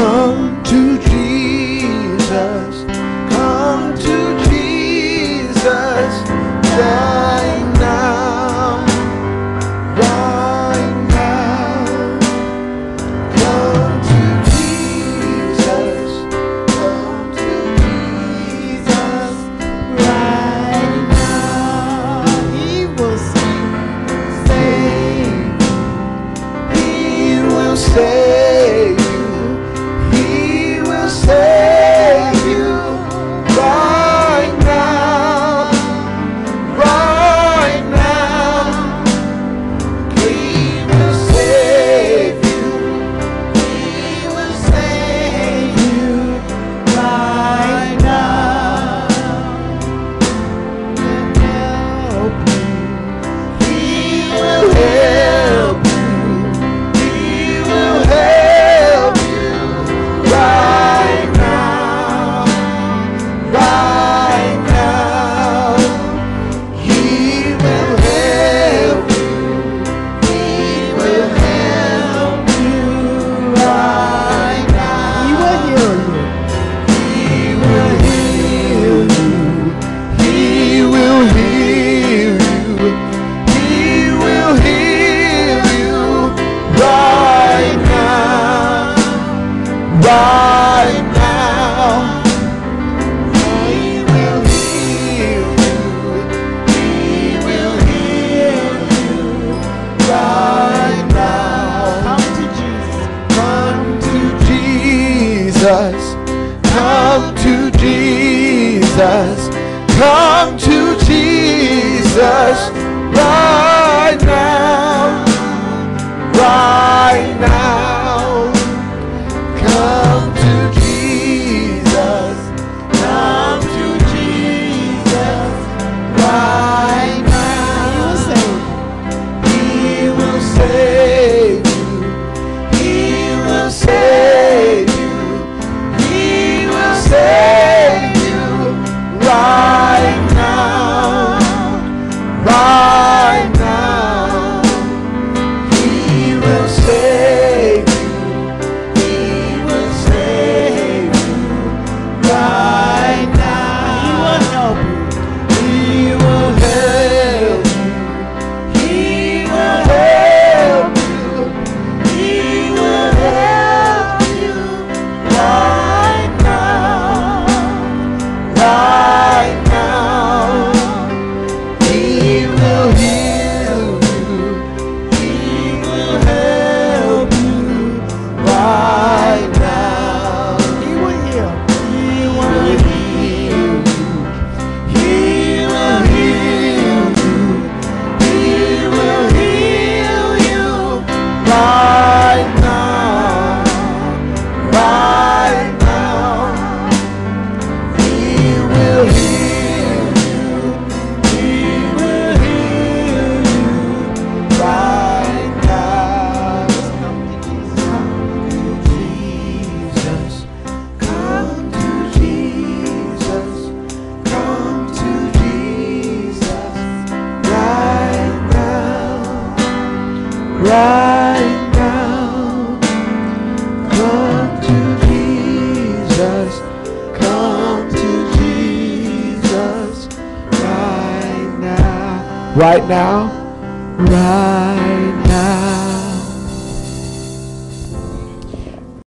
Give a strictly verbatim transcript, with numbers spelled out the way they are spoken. Come to Jesus, come to Jesus, right now, right now. Come to Jesus, come to Jesus, right now. He will save, He will save. Come to Jesus, come to Jesus, right now, right now. Come to Jesus, come to Jesus, right now. He will save you, He will save you. Right now, come to Jesus, come to Jesus, right now, right now, right now.